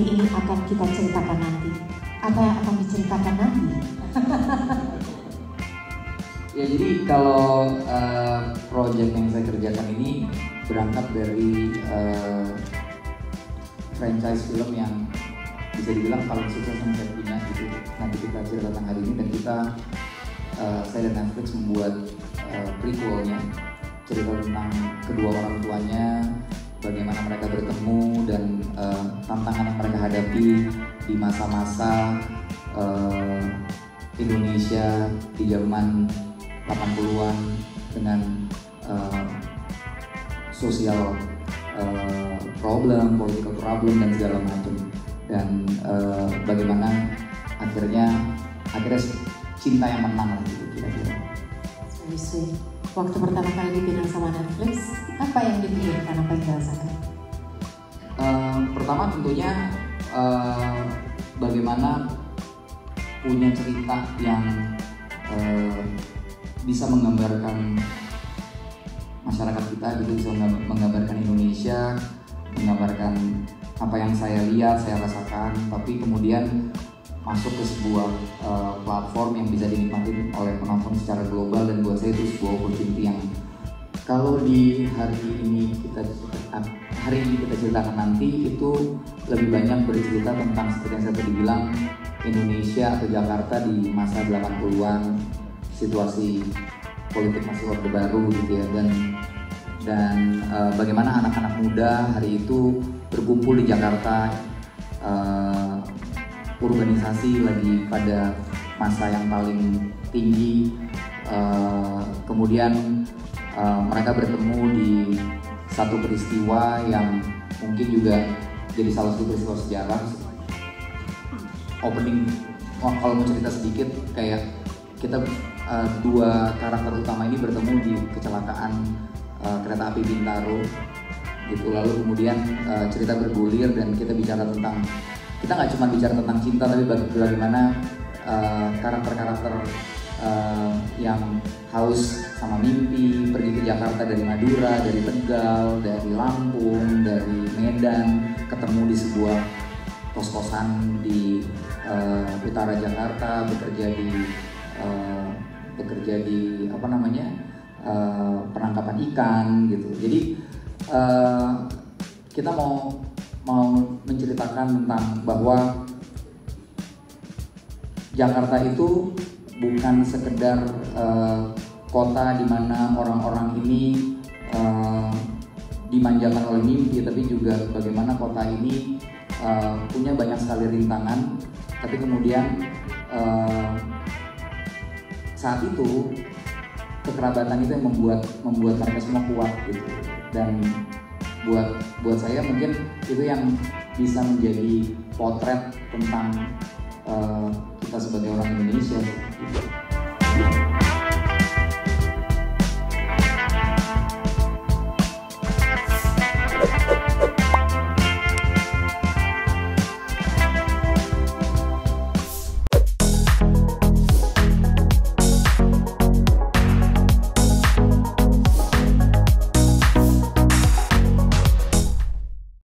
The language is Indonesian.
hari ini akan kita ceritakan nanti. Apa yang akan diceritakan nanti? Ya, jadi kalau project yang saya kerjakan ini berangkat dari franchise film yang bisa dibilang paling sukses yang saya punya, gitu. Nanti Kita Cerita Tentang Hari Ini, dan kita, saya dan Netflix membuat prequelnya, cerita tentang kedua orang tuanya, bagaimana mereka bertemu, dan tantangan yang mereka hadapi di masa-masa Indonesia di zaman 80-an dengan sosial problem, political problem, dan segala macam, dan bagaimana akhirnya cinta yang menang gitu kira-kira. Sorry. Waktu pertama kali dipinang sama Netflix, apa yang dipikirkan, apa yang dirasakan? Pertama tentunya bagaimana punya cerita yang bisa menggambarkan masyarakat kita gitu, bisa menggambarkan Indonesia, menggambarkan apa yang saya lihat, saya rasakan, tapi kemudian masuk ke sebuah platform yang bisa dinikmati oleh penonton secara global. Dan buat saya itu sebuah opportunity yang kalau di hari ini kita ceritakan nanti, itu lebih banyak bercerita tentang seperti yang saya tadi bilang, Indonesia atau Jakarta di masa 80-an, situasi politik masih Orde Baru gitu ya, dan bagaimana anak-anak muda hari itu berkumpul di Jakarta, urbanisasi lagi pada masa yang paling tinggi, kemudian mereka bertemu di satu peristiwa yang mungkin juga jadi salah satu peristiwa sejarah. Opening, kalau mau cerita sedikit, kayak kita dua karakter utama ini bertemu di kecelakaan kereta api Bintaro gitu, lalu kemudian cerita bergulir, dan kita bicara tentang, kita nggak cuma bicara tentang cinta, tapi bagaimana karakter-karakter yang haus sama mimpi, pergi ke Jakarta dari Madura, dari Tegal, dari Lampung, dari Medan, ketemu di sebuah kos-kosan di utara Jakarta, bekerja di apa namanya, penangkapan ikan gitu. Jadi kita mau menceritakan tentang bahwa Jakarta itu bukan sekedar kota di mana orang-orang ini dimanjakan oleh mimpi, tapi juga bagaimana kota ini punya banyak sekali rintangan, tapi kemudian saat itu kekerabatan itu yang membuat mereka semua kuat gitu. Dan buat saya mungkin itu yang bisa menjadi potret tentang kita sebagai orang Indonesia.